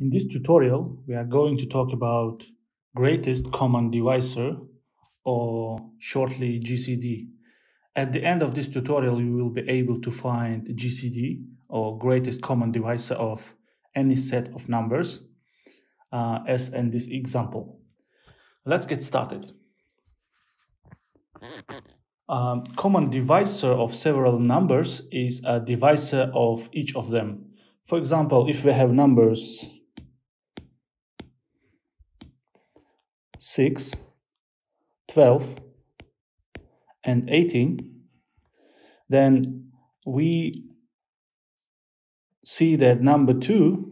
In this tutorial, we are going to talk about greatest common divisor, or shortly GCD. At the end of this tutorial, you will be able to find GCD, or greatest common divisor of any set of numbers, as in this example. Let's get started. Common divisor of several numbers is a divisor of each of them. For example, if we have numbers 6, 12, and 18, then we see that number 2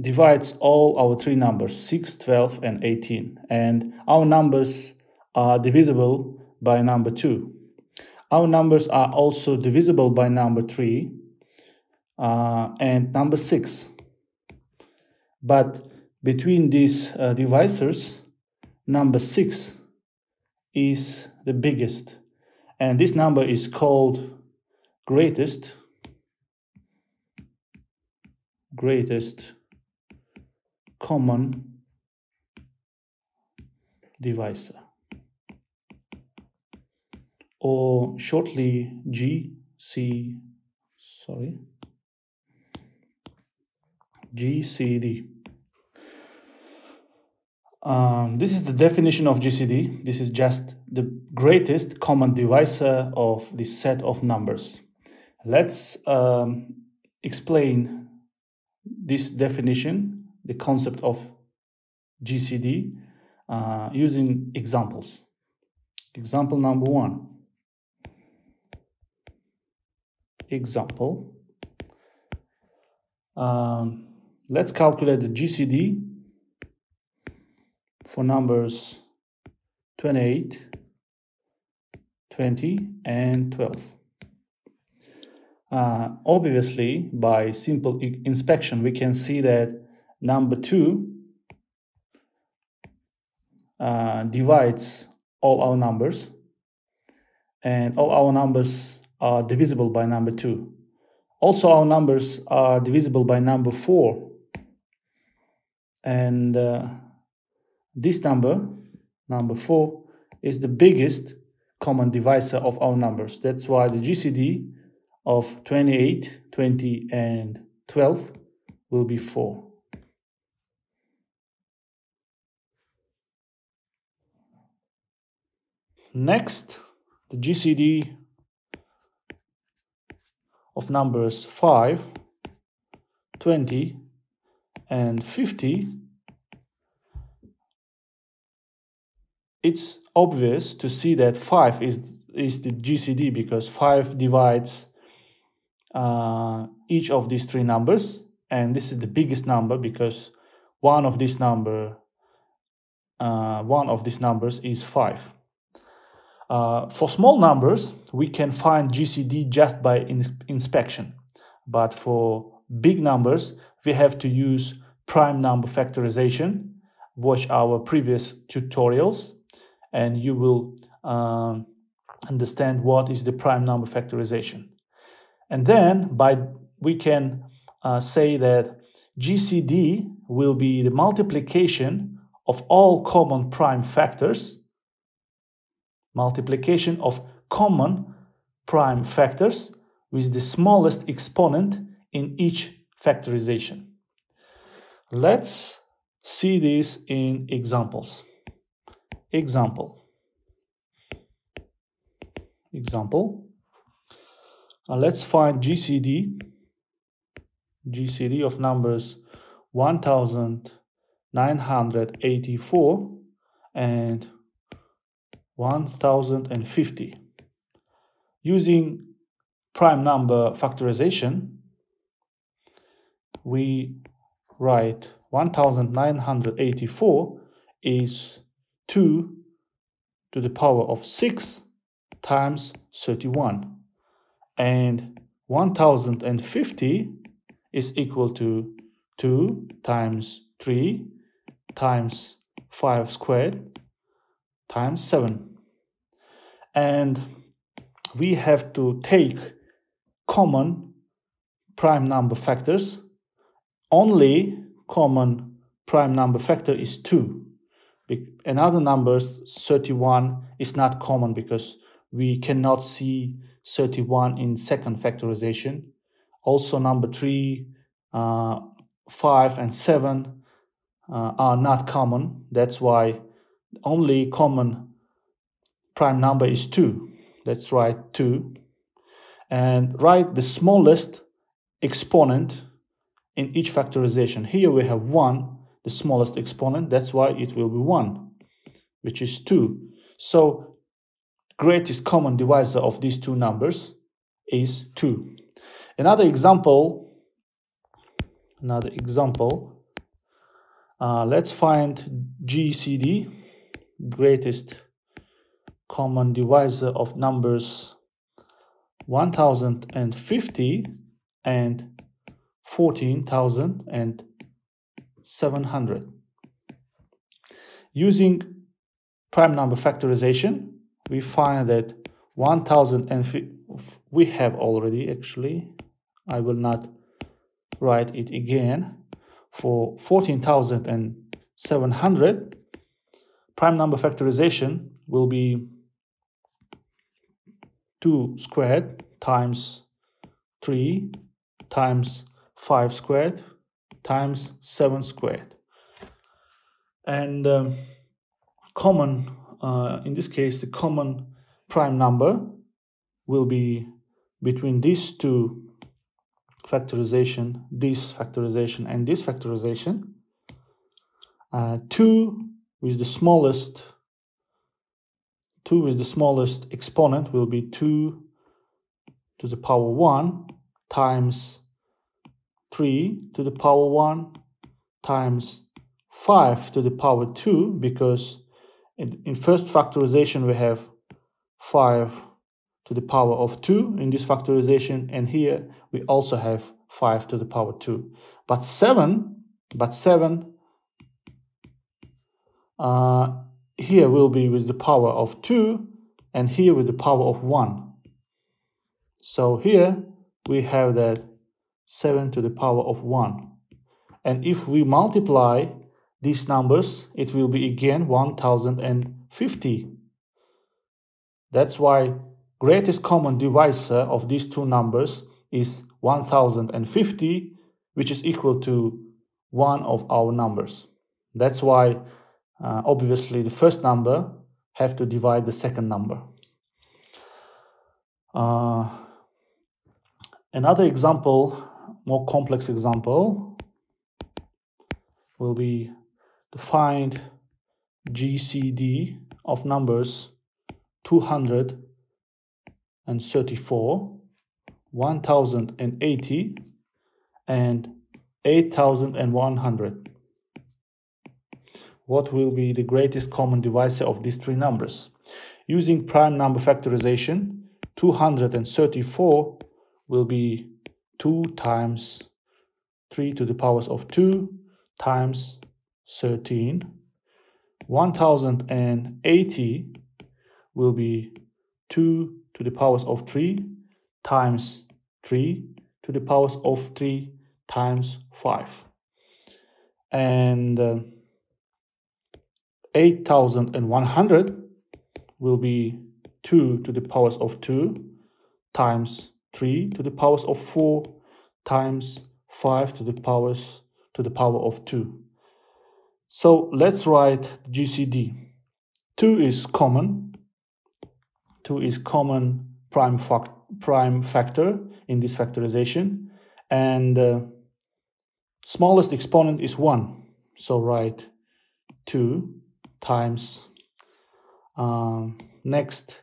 divides all our three numbers, 6, 12, and 18. And our numbers are divisible by number 2. Our numbers are also divisible by number 3 and number 6. But between these divisors, number 6 is the biggest. And this number is called greatest common divisor, or shortly GCD. This is the definition of GCD. This is just the greatest common divisor of the set of numbers. Let's explain this definition, the concept of GCD, using examples. Example number 1. Example. Let's calculate the GCD for numbers 28, 20, and 12. Obviously, by simple inspection, we can see that number 2 divides all our numbers, and all our numbers are divisible by number 2. Also, our numbers are divisible by number 4, and this number 4, is the biggest common divisor of our numbers. That's why the GCD of 28, 20, and 12 will be 4. Next, the GCD of numbers 5, 20, and 50. It's obvious to see that 5 is the GCD, because 5 divides each of these three numbers, and this is the biggest number because one of these numbers is 5. For small numbers, we can find GCD just by inspection. But for big numbers, we have to use prime number factorization. Watch our previous tutorials, and you will understand what is the prime number factorization. And then we can say that GCD will be the multiplication of all common prime factors. Multiplication of common prime factors with the smallest exponent in each factorization. Let's see this in examples. Example. Let's find GCD of numbers 1984 and 1050. Using prime number factorization, we write 1984 is 2 to the power of 6 times 31, and 1050 is equal to 2 times 3 times 5 squared times 7. And we have to take common prime number factors, only common prime number factor is 2. Another numbers, 31, is not common because we cannot see 31 in second factorization. Also number 3, 5 and 7 are not common. That's why only common prime number is 2. Let's write 2. And write the smallest exponent in each factorization. Here we have 1, the smallest exponent. That's why it will be 1, which is 2. So greatest common divisor of these two numbers is 2. Another example. Let's find GCD, greatest common divisor of numbers 1050 and 14,700. Using prime number factorization, we find that we have already, actually, I will not write it again. For 14,700, prime number factorization will be 2 squared times 3 times 5 squared times 7 squared. And common, in this case, the common prime number will be between these two factorization, this factorization and this factorization, 2 with the smallest exponent will be 2 to the power 1 times 3 to the power 1 times 5 to the power 2, because in first factorization we have 5 to the power of 2 in this factorization, and here we also have 5 to the power 2. But 7 here will be with the power of 2, and here with the power of 1. So here we have that 7 to the power of 1. And if we multiply these numbers, it will be again 1050. That's why greatest common divisor of these two numbers is 1050, which is equal to one of our numbers. That's why obviously the first number have to divide the second number. Another example, more complex example, will be to find GCD of numbers 234, 1080 and 8100. What will be the greatest common divisor of these three numbers? Using prime number factorization, 234 will be 2 times 3 to the powers of 2 times 13. 1080 will be 2 to the powers of 3 times 3 to the powers of 3 times 5. And 8100 will be 2 to the powers of 2 times 3 to the powers of 4 times 5 to the power of 2. So let's write GCD. 2 is common prime factor in this factorization, and smallest exponent is 1. So write 2 times next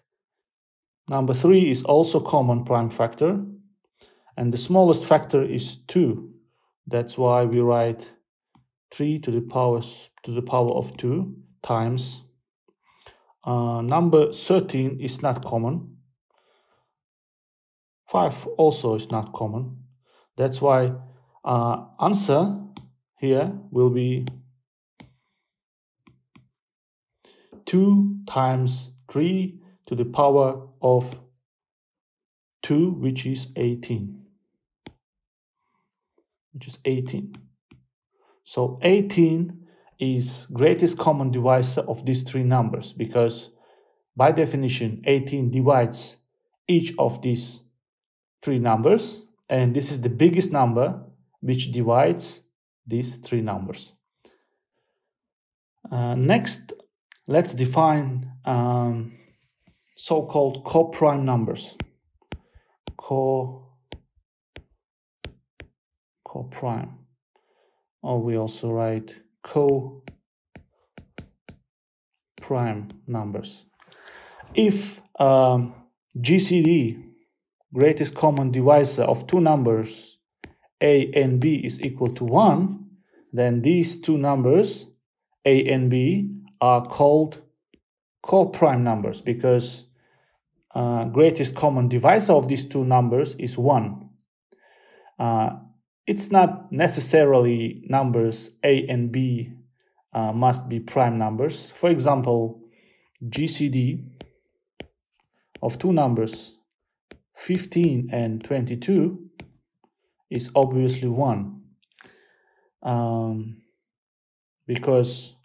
number 3 is also common prime factor, and the smallest factor is 2. That's why we write 3 to the power of 2 times number 13 is not common. 5 also is not common. That's why answer here will be 2 times 3 to the power of 2, which is 18. which is 18. So 18 is greatest common divisor of these three numbers, because by definition 18 divides each of these three numbers, and this is the biggest number which divides these three numbers. Next, let's define so-called coprime numbers. Coprime, or we also write co-prime numbers. If GCD, greatest common divisor of two numbers a and b, is equal to 1, then these two numbers a and b are called coprime numbers, because greatest common divisor of these two numbers is 1. It's not necessarily numbers a and b must be prime numbers. For example, GCD of two numbers 15 and 22 is obviously 1, because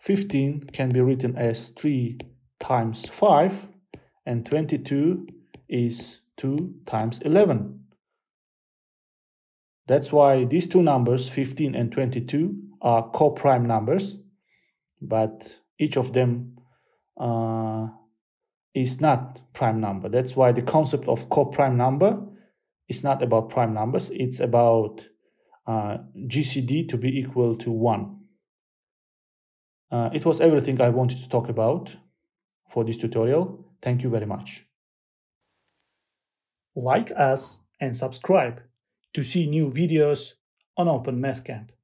15 can be written as 3 times 5 and 22 is 2 times 11. That's why these two numbers, 15 and 22, are coprime numbers, but each of them is not prime number. That's why the concept of coprime number is not about prime numbers. It's about GCD to be equal to 1. It was everything I wanted to talk about for this tutorial. Thank you very much. Like us and subscribe to see new videos on Open Math Camp.